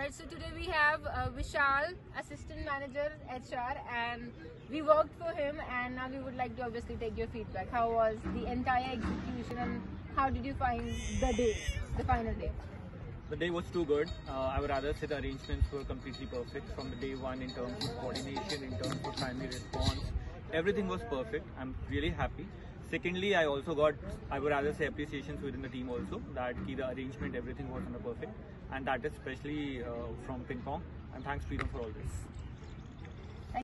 Right, so today we have Vishal, assistant manager HR, and we worked for him, and now we would like to obviously take your feedback. How was the entire execution and how did you find the day, the final day? The day was too good. I would rather say the arrangements were completely perfect from the day one in terms of coordination, in terms of timely response. Everything was perfect. I'm really happy. Secondly, I also got, I would rather say, appreciations within the team also, that the arrangement, everything was on the perfect, and that is especially from PINGPONG, and thanks to him for all this.